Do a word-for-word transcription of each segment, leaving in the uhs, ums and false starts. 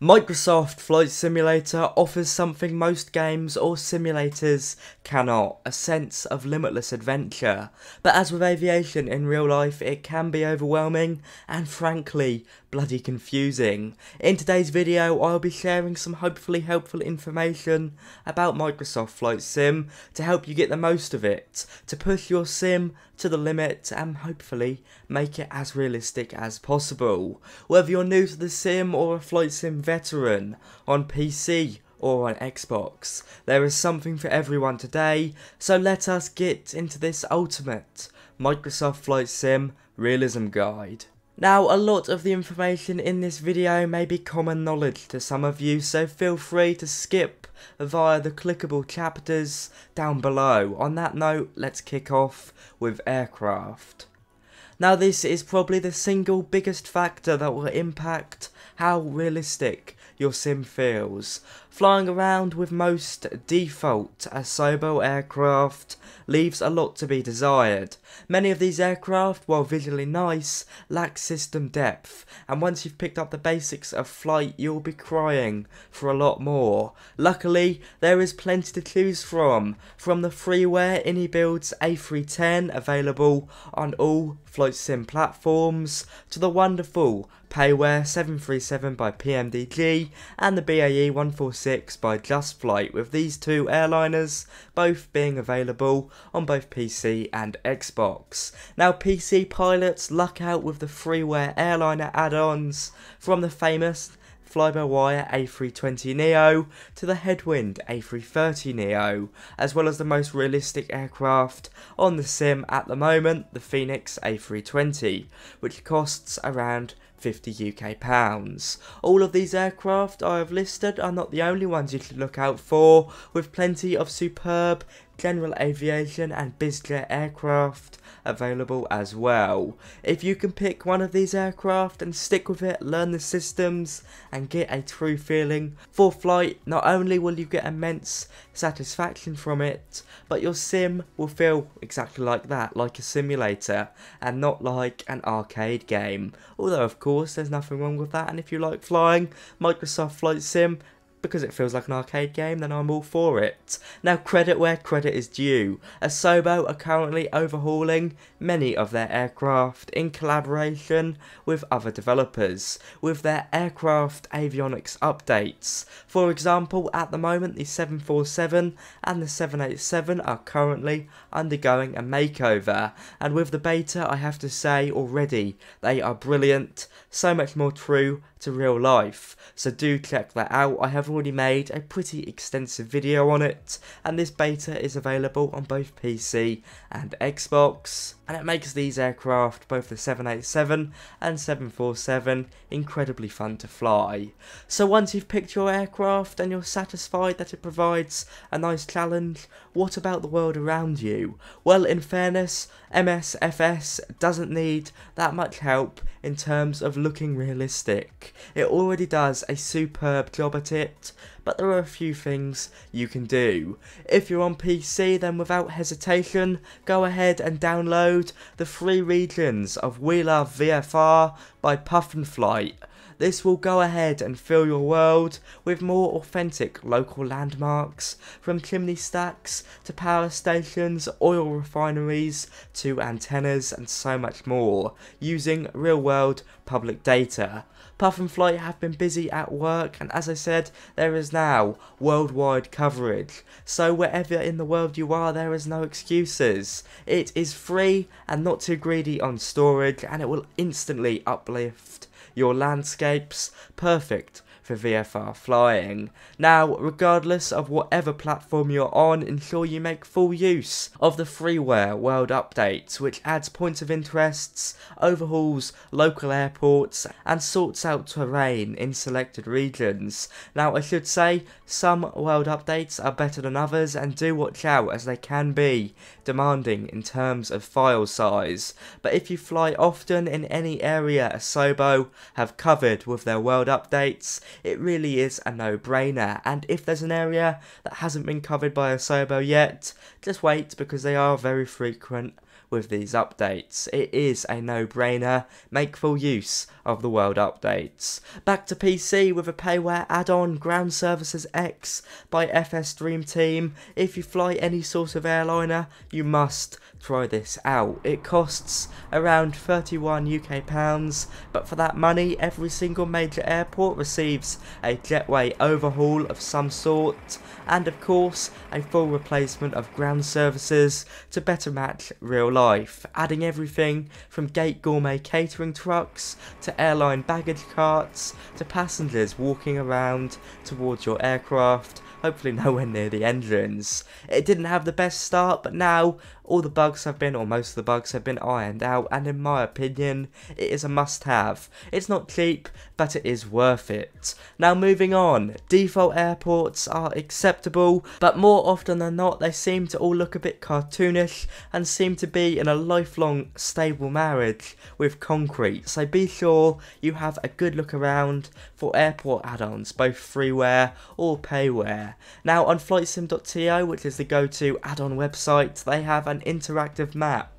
Microsoft Flight Simulator offers something most games or simulators cannot, a sense of limitless adventure, but as with aviation in real life it can be overwhelming and frankly bloody confusing. In today's video I'll be sharing some hopefully helpful information about Microsoft Flight Sim to help you get the most of it, to push your sim to the limit and hopefully make it as realistic as possible. Whether you're new to the sim or a flight sim veteran, on P C or on Xbox, there is something for everyone today, so let us get into this ultimate Microsoft Flight Sim realism guide. Now, a lot of the information in this video may be common knowledge to some of you, so feel free to skip via the clickable chapters down below. On that note, let's kick off with aircraft. Now, this is probably the single biggest factor that will impact how realistic your sim feels. Flying around with most default Asobo aircraft leaves a lot to be desired. Many of these aircraft, while visually nice, lack system depth, and once you've picked up the basics of flight you'll be crying for a lot more. Luckily there is plenty to choose from, from the freeware IniBuilds A three ten available on all flight sim platforms, to the wonderful payware seven three seven by P M D G and the B A E one forty-six by JustFlight, with these two airliners both being available on both P C and Xbox. Now, P C pilots luck out with the freeware airliner add-ons, from the famous fly-by-wire A three twenty neo to the Headwind A three thirty neo, as well as the most realistic aircraft on the sim at the moment, the Phoenix A three twenty, which costs around fifty U K pounds. All of these aircraft I have listed are not the only ones you should look out for, with plenty of superb general aviation and bizjet aircraft available as well. If you can pick one of these aircraft and stick with it, learn the systems and get a true feeling for flight, not only will you get immense satisfaction from it, but your sim will feel exactly like that, like a simulator and not like an arcade game. Although of course there's nothing wrong with that, and if you like flying Microsoft Flight Sim because it feels like an arcade game, then I'm all for it. Now, credit where credit is due. Asobo are currently overhauling many of their aircraft in collaboration with other developers, with their aircraft avionics updates. For example, at the moment the seven forty-seven and the seven eighty-seven are currently undergoing a makeover, and with the beta I have to say already they are brilliant, so much more true to real life, so do check that out. I have already made a pretty extensive video on it, and this beta is available on both P C and Xbox, and it makes these aircraft, both the seven eighty-seven and seven forty-seven, incredibly fun to fly. So once you've picked your aircraft and you're satisfied that it provides a nice challenge, what about the world around you? Well, in fairness, M S F S doesn't need that much help in terms of looking realistic. It already does a superb job at it, but there are a few things you can do. If you're on P C, then without hesitation, go ahead and download the free regions of WeLoveVFR by Puffin Flight. This will go ahead and fill your world with more authentic local landmarks, from chimney stacks to power stations, oil refineries to antennas and so much more, using real world public data. Puffin Flight have been busy at work, and as I said, there is now worldwide coverage, so wherever in the world you are there is no excuses. It is free and not too greedy on storage, and it will instantly uplift your landscapes, perfect for V F R flying. Now, regardless of whatever platform you're on, ensure you make full use of the freeware world updates, which adds points of interests, overhauls local airports and sorts out terrain in selected regions. Now, I should say some world updates are better than others, and do watch out as they can be demanding in terms of file size, but if you fly often in any area Asobo have covered with their world updates, it really is a no-brainer. And if there's an area that hasn't been covered by Asobo yet, just wait, because they are very frequent with these updates. It is a no-brainer. Make full use of the world updates. Back to P C with a payware add-on, Ground Services X by F S Dream Team. If you fly any sort of airliner, you must try this out. It costs around thirty-one U K pounds, but for that money, every single major airport receives a jetway overhaul of some sort, and of course, a full replacement of ground services to better match real life, adding everything from gate gourmet catering trucks to airline baggage carts to passengers walking around towards your aircraft, hopefully nowhere near the engines. It didn't have the best start, but now all the bugs have been, or most of the bugs have been ironed out, and in my opinion, it is a must-have. It's not cheap, but it is worth it. Now moving on, default airports are acceptable, but more often than not, they seem to all look a bit cartoonish and seem to be in a lifelong stable marriage with concrete. So be sure you have a good look around for airport add-ons, both freeware or payware. Now on flight sim dot to, which is the go-to add-on website, they have an interactive map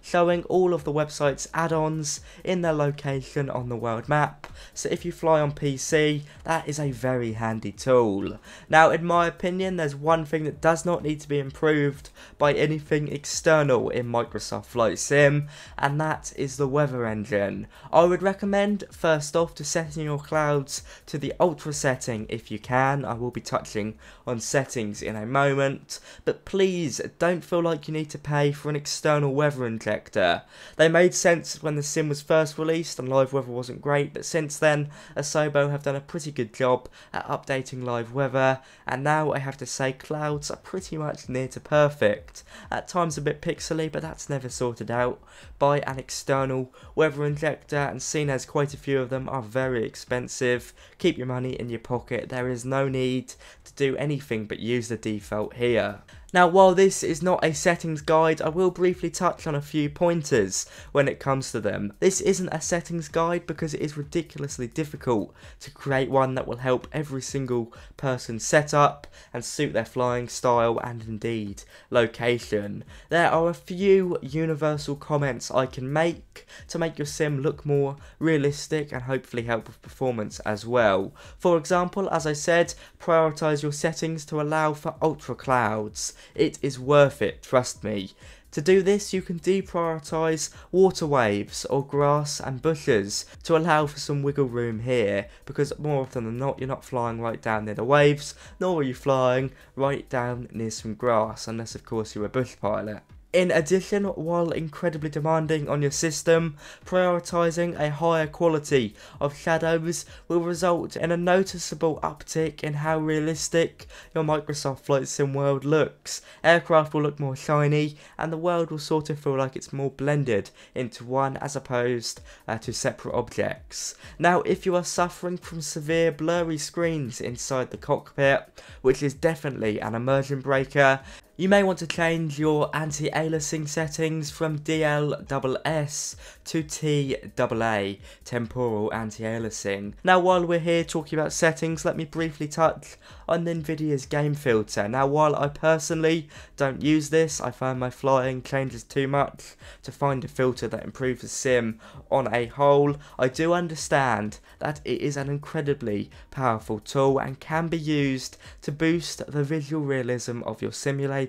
showing all of the website's add-ons in their location on the world map, so if you fly on P C, that is a very handy tool. Now in my opinion, there's one thing that does not need to be improved by anything external in Microsoft Flight Sim, and that is the weather engine. I would recommend first off to setting your clouds to the ultra setting if you can. I will be touching on settings in a moment, but please don't feel like you need to pay for an external weather engine injector. They made sense when the sim was first released and live weather wasn't great, but since then Asobo have done a pretty good job at updating live weather, and now I have to say clouds are pretty much near to perfect. At times a bit pixely, but that's never sorted out by an external weather injector, and seen as quite a few of them are very expensive. Keep your money in your pocket, there is no need to do anything but use the default here. Now while this is not a settings guide, I will briefly touch on a few pointers when it comes to them. This isn't a settings guide because it is ridiculously difficult to create one that will help every single person set up and suit their flying style and indeed location. There are a few universal comments I can make to make your sim look more realistic and hopefully help with performance as well. For example, as I said, prioritise your settings to allow for ultra clouds. It is worth it, trust me. To do this, you can deprioritise water waves or grass and bushes to allow for some wiggle room here, because more often than not, you're not flying right down near the waves, nor are you flying right down near some grass, unless of course you're a bush pilot. In addition, while incredibly demanding on your system, prioritising a higher quality of shadows will result in a noticeable uptick in how realistic your Microsoft Flight Sim world looks. Aircraft will look more shiny, and the world will sort of feel like it's more blended into one as opposed uh, to separate objects. Now, if you are suffering from severe blurry screens inside the cockpit, which is definitely an immersion breaker, you may want to change your anti-aliasing settings from D L S S to T A A, temporal anti-aliasing. Now while we're here talking about settings, let me briefly touch on NVIDIA's game filter. Now while I personally don't use this, I find my flying changes too much to find a filter that improves the sim on a whole. I do understand that it is an incredibly powerful tool and can be used to boost the visual realism of your simulator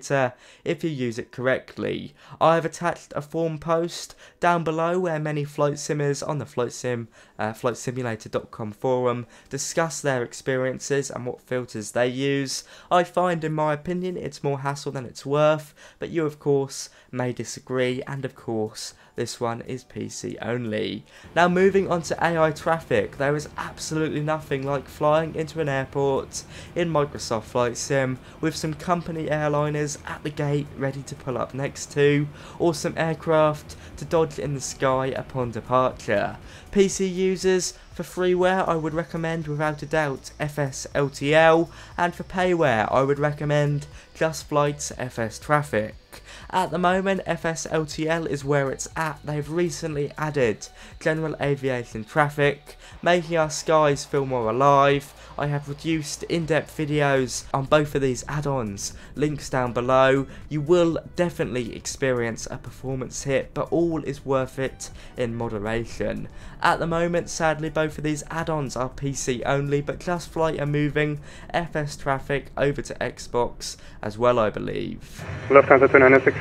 if you use it correctly. I have attached a forum post down below where many flight simmers on the flight sim uh, flight simulator dot com forum discuss their experiences and what filters they use. I find, in my opinion, it's more hassle than it's worth, but you of course may disagree, and of course this one is P C only. Now moving on to A I traffic, there is absolutely nothing like flying into an airport in Microsoft Flight Sim with some company airliners at the gate ready to pull up next to, or some aircraft to dodge in the sky upon departure. P C users For freeware, I would recommend without a doubt F S L T L, and for payware, I would recommend JustFlight's F S Traffic. At the moment, F S L T L is where it's at. They've recently added general aviation traffic, making our skies feel more alive. I have produced in-depth videos on both of these add-ons, links down below. You will definitely experience a performance hit, but all is worth it in moderation. At the moment, sadly, both of these add-ons are P C only, but JustFlight are moving F S Traffic over to Xbox as well, I believe. Lufthansa two nine zero six.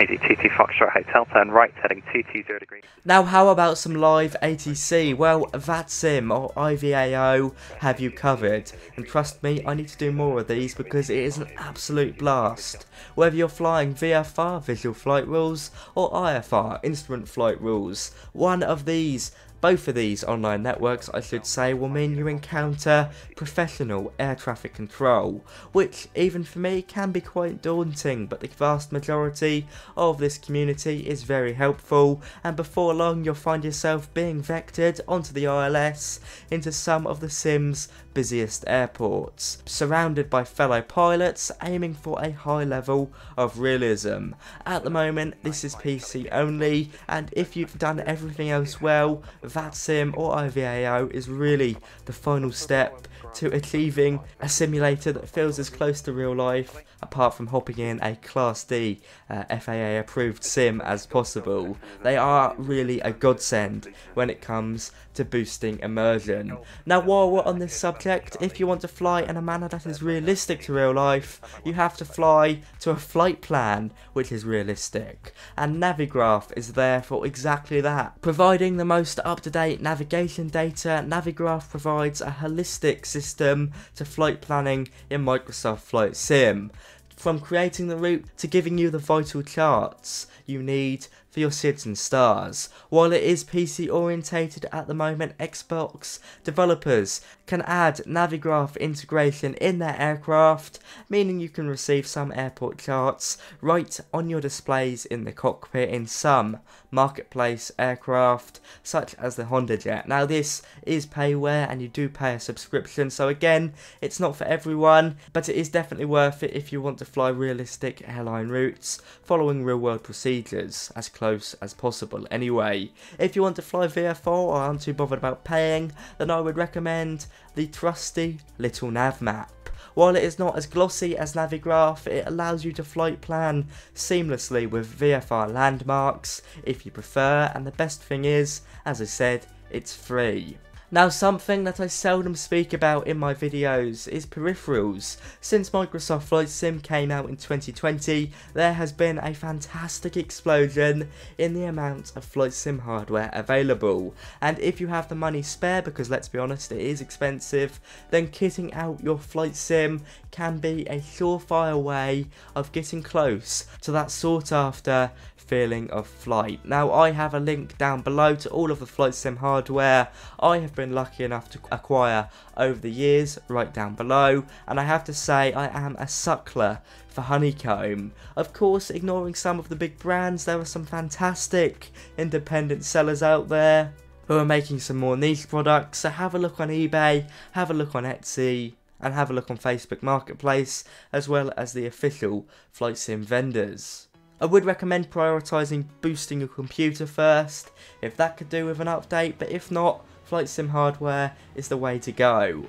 eighty-two Foxtrot Hotel, turn right, heading two two zero degrees. Now, how about some live A T C? Well, VATSIM or I V A O have you covered, and trust me, I need to do more of these because it is an absolute blast. Whether you're flying V F R, visual flight rules, or I F R, instrument flight rules, one of these Both of these online networks, I should say, will mean you encounter professional air traffic control, which even for me can be quite daunting, but the vast majority of this community is very helpful, and before long you'll find yourself being vectored onto the I L S into some of the sim's busiest airports, surrounded by fellow pilots aiming for a high level of realism. At the moment, this is P C only, and if you've done everything else well, VATSIM or I V A O is really the final step to achieving a simulator that feels as close to real life, apart from hopping in a Class D uh, F A A approved sim as possible. They are really a godsend when it comes to boosting immersion. Now, while we're on this subject, if you want to fly in a manner that is realistic to real life, you have to fly to a flight plan which is realistic, and Navigraph is there for exactly that, providing the most up-to-date navigation data. Navigraph provides a holistic system to flight planning in Microsoft Flight Sim. From creating the route to giving you the vital charts you need for your S I Ds and stars. While it is P C orientated at the moment, Xbox developers can add Navigraph integration in their aircraft, meaning you can receive some airport charts right on your displays in the cockpit in some marketplace aircraft, such as the Honda Jet. Now, this is payware and you do pay a subscription, so again, it's not for everyone, but it is definitely worth it if you want to fly realistic airline routes following real world procedures, as close as possible anyway. If you want to fly V F R or aren't too bothered about paying, then I would recommend the trusty little NavMap. While it is not as glossy as Navigraph, it allows you to flight plan seamlessly with V F R landmarks if you prefer, and the best thing is, as I said, it's free. Now, something that I seldom speak about in my videos is peripherals. Since Microsoft Flight Sim came out in twenty twenty, there has been a fantastic explosion in the amount of Flight Sim hardware available. And if you have the money spare, because let's be honest, it is expensive, then kitting out your Flight Sim can be a surefire way of getting close to that sought after feeling of flight. Now, I have a link down below to all of the Flight Sim hardware I have been lucky enough to acquire over the years, right down below, and I have to say I am a suckler for Honeycomb. Of course, ignoring some of the big brands, there are some fantastic independent sellers out there who are making some more niche products, so have a look on eBay, have a look on Etsy, and have a look on Facebook Marketplace, as well as the official Flight Sim vendors. I would recommend prioritising boosting your computer first, if that could do with an update, but if not, Flight Sim hardware is the way to go.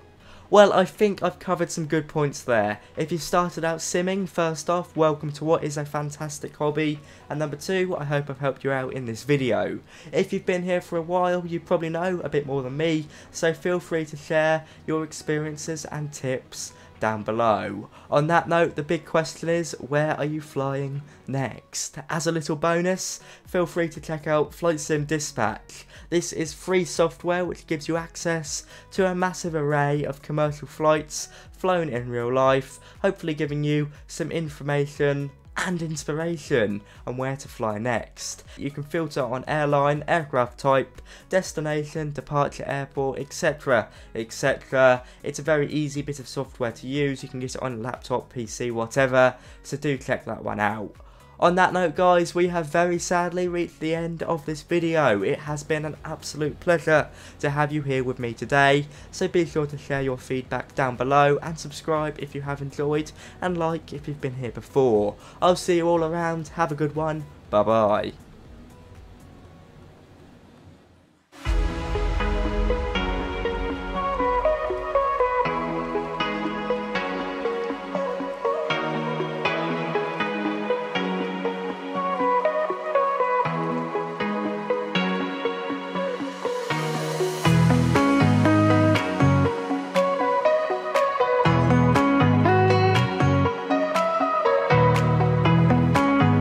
Well, I think I've covered some good points there. If you started out simming, first off, welcome to what is a fantastic hobby, and number two, I hope I've helped you out in this video. If you've been here for a while, you probably know a bit more than me, so feel free to share your experiences and tips down below. On that note, the big question is, where are you flying next? As a little bonus, feel free to check out Flight Sim Dispatch. This is free software which gives you access to a massive array of commercial flights flown in real life, hopefully giving you some information and inspiration on where to fly next. You can filter on airline, aircraft type, destination, departure airport, etc, et cetera. It's a very easy bit of software to use. You can get it on a laptop, P C, whatever, so do check that one out. On that note, guys, we have very sadly reached the end of this video. It has been an absolute pleasure to have you here with me today, so be sure to share your feedback down below and subscribe if you have enjoyed, and like if you've been here before. I'll see you all around. Have a good one. Bye bye.